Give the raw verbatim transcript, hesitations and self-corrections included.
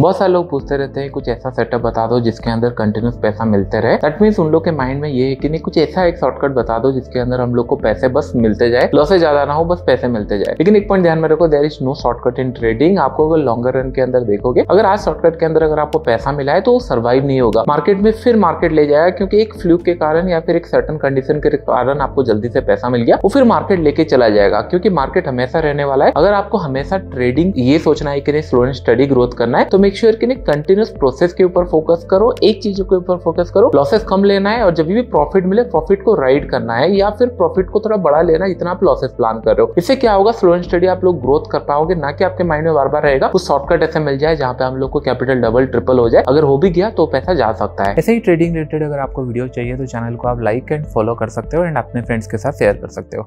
बहुत सारे लोग पूछते रहते हैं कुछ ऐसा सेटअप बता दो जिसके अंदर कंटिन्यूस पैसा मिलते रहे। दैट मीन्स उन लोग के माइंड में ये है कि नहीं, कुछ ऐसा एक शॉर्टकट बता दो जिसके अंदर हम लोग को पैसे बस मिलते जाए, लॉसेज ज्यादा ना हो, बस पैसे मिलते जाए। लेकिन एक पॉइंट ध्यान में रखो, there is no shortcut in trading. आपको अगर लॉन्गर रन के अंदर देखोगे, अगर आज शॉर्टकट के अंदर अगर आपको पैसा मिला है तो वो सर्वाइव नहीं होगा, मार्केट में फिर मार्केट ले जाएगा, क्योंकि एक फ्लूक के कारण या फिर एक सर्टन कंडीशन के कारण आपको जल्दी से पैसा मिल गया, वो फिर मार्केट लेके चला जाएगा, क्योंकि मार्केट हमेशा रहने वाला है। अगर आपको हमेशा ट्रेडिंग ये सोचना है कि नहीं स्लो एंड स्टडी ग्रोथ करना है, तो मेक श्योर कि नहीं कंटिन्यूस प्रोसेस के ऊपर फोकस करो, एक चीज के ऊपर फोकस करो, लॉसेस कम लेना है और जब भी प्रॉफिट मिले प्रॉफिट को राइड करना है या फिर प्रॉफिट को थोड़ा बड़ा लेना है जितना आप लॉसेस प्लान कर रहे हो। इससे क्या होगा, स्लो एंड स्टडी आप लोग ग्रोथ कर पाओगे, ना कि आपके माइंड में बार बार रहेगा कुछ शॉर्टकट ऐसे मिल जाए जहाँ पे हम लोग को कैपिटल डबल ट्रिपल हो जाए, अगर हो भी गया तो पैसा जा सकता है। ऐसे ही ट्रेडिंग रिलेटेड अगर आपको वीडियो चाहिए तो चैनल को आप लाइक एंड फॉलो कर सकते हो एंड अपने फ्रेंड्स के साथ शेयर कर सकते हो।